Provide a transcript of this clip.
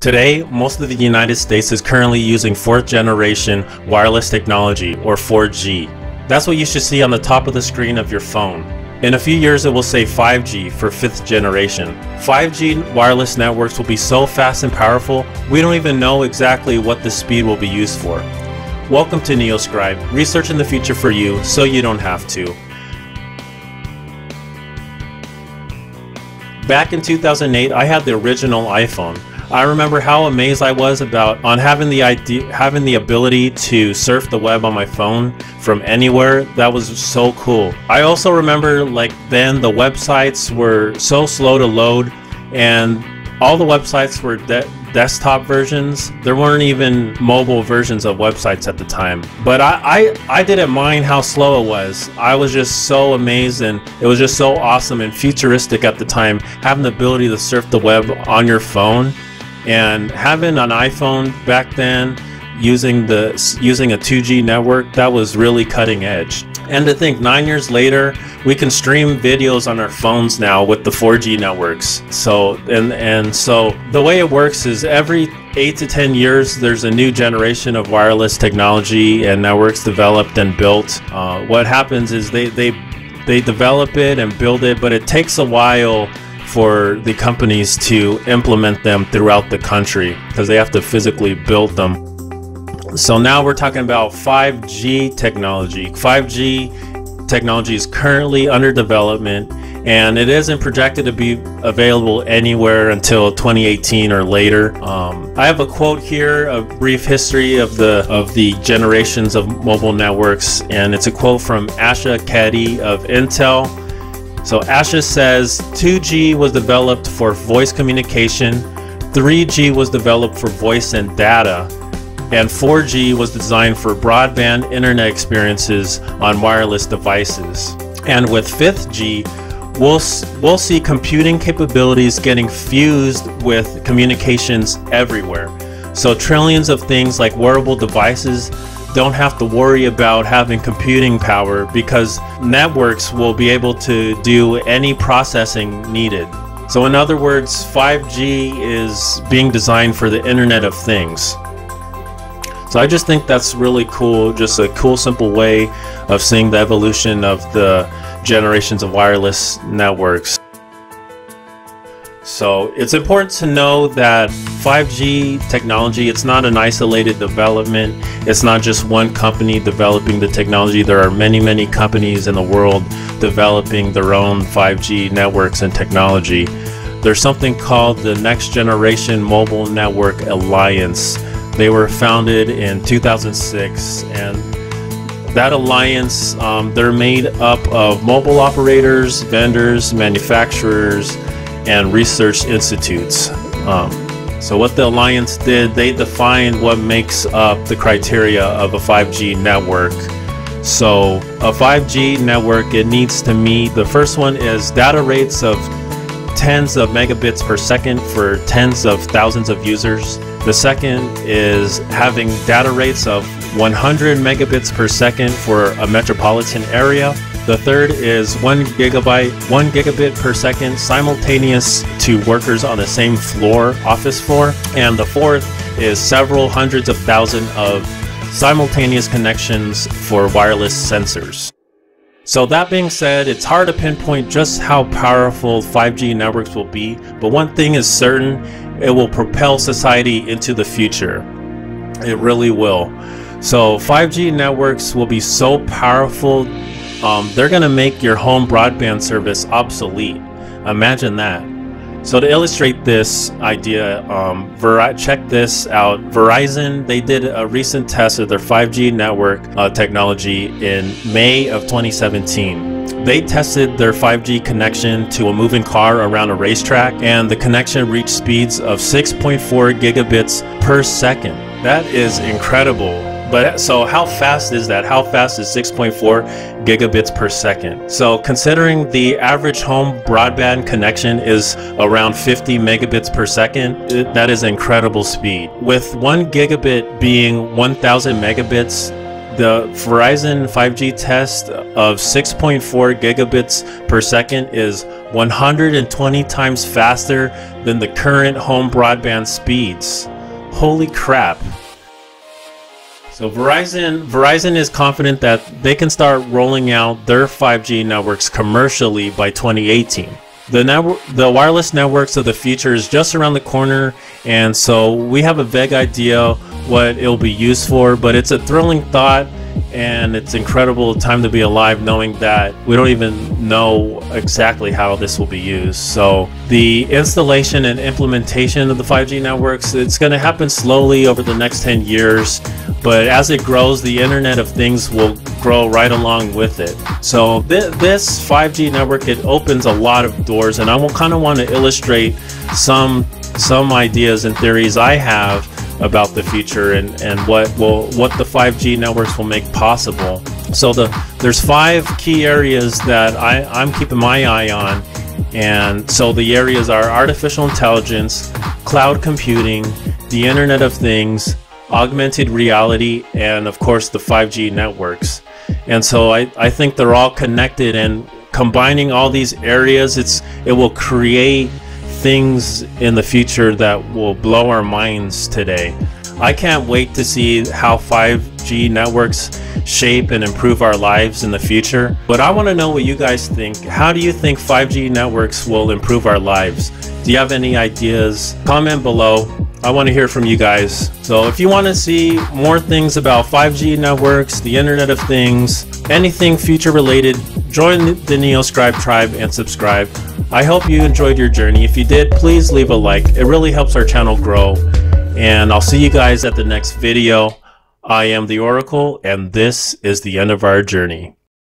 Today, most of the United States is currently using 4th generation wireless technology, or 4G. That's what you should see on the top of the screen of your phone. In a few years it will say 5G for 5th generation. 5G wireless networks will be so fast and powerful, we don't even know exactly what the speed will be used for. Welcome to Neoscribe, researching the future for you so you don't have to. Back in 2008, I had the original iPhone. I remember how amazed I was having the ability to surf the web on my phone from anywhere. That was so cool. I also remember then the websites were so slow to load, and all the websites were desktop versions. There weren't even mobile versions of websites at the time. But I didn't mind how slow it was. I was just so amazed, and it was just so awesome and futuristic at the time, having the ability to surf the web on your phone. And having an iPhone back then, using a 2G network, that was really cutting edge. And to think 9 years later, we can stream videos on our phones now with the 4G networks. So the way it works is every 8 to 10 years, there's a new generation of wireless technology and networks developed and built. What happens is they develop it and build it, but it takes a while for the companies to implement them throughout the country because they have to physically build them. So now we're talking about 5G technology. 5G technology is currently under development, and it isn't projected to be available anywhere until 2018 or later. I have a quote here, a brief history of the generations of mobile networks, and it's a quote from Asha Keddy of Intel. So Asha says, 2G was developed for voice communication, 3G was developed for voice and data, and 4G was designed for broadband internet experiences on wireless devices. And with 5G, we'll see computing capabilities getting fused with communications everywhere. So trillions of things like wearable devices don't have to worry about having computing power because networks will be able to do any processing needed. So in other words, 5G is being designed for the Internet of Things. So I just think that's really cool, just a cool simple way of seeing the evolution of the generations of wireless networks. So it's important to know that 5G technology, it's not an isolated development. It's not just one company developing the technology. There are many companies in the world developing their own 5G networks and technology. There's something called the Next Generation Mobile Network Alliance. They were founded in 2006, and that alliance, they're made up of mobile operators, vendors, manufacturers, and research institutes. So what the alliance did, they defined what makes up the criteria of a 5G network. So a 5G network, it needs to meet, the first one is data rates of tens of megabits per second for tens of thousands of users. The second is having data rates of 100 megabits per second for a metropolitan area. The third is 1 gigabit per second simultaneous to workers on the same floor, office floor. And the fourth is several hundreds of thousands of simultaneous connections for wireless sensors. So that being said, it's hard to pinpoint just how powerful 5G networks will be, but one thing is certain, it will propel society into the future. It really will. So 5G networks will be so powerful, they're going to make your home broadband service obsolete. Imagine that. So to illustrate this idea, check this out. Verizon, they did a recent test of their 5G network technology in May of 2017. They tested their 5G connection to a moving car around a racetrack, and the connection reached speeds of 6.4 gigabits per second. That is incredible. But so how fast is that? How fast is 6.4 gigabits per second? So considering the average home broadband connection is around 50 megabits per second, that is incredible speed. With 1 gigabit being 1,000 megabits, The Verizon 5G test of 6.4 gigabits per second is 120 times faster than the current home broadband speeds. Holy crap. So Verizon is confident that they can start rolling out their 5G networks commercially by 2018. The wireless networks of the future is just around the corner, and so we have a vague idea what it'll be used for, but it's a thrilling thought, and it's incredible time to be alive knowing that we don't even know exactly how this will be used. So the installation and implementation of the 5G networks, it's going to happen slowly over the next 10 years, but as it grows, the Internet of Things will grow right along with it. So this 5G network, it opens a lot of doors, and I will kind of want to illustrate some ideas and theories I have about the future and what the 5G networks will make possible. So there's 5 key areas that I'm keeping my eye on, and so the areas are artificial intelligence, cloud computing, the Internet of Things, augmented reality, and of course the 5G networks. And so I think they're all connected, and combining all these areas, it will create things in the future that will blow our minds today. I can't wait to see how 5G networks shape and improve our lives in the future. But I want to know what you guys think. How do you think 5G networks will improve our lives? Do you have any ideas? Comment below. I want to hear from you guys. So if you want to see more things about 5G networks, the Internet of Things, anything future related, join the Neoscribe tribe and subscribe. I hope you enjoyed your journey. If you did, please leave a like. It really helps our channel grow. And I'll see you guys at the next video. I am the Oracle, and this is the end of our journey.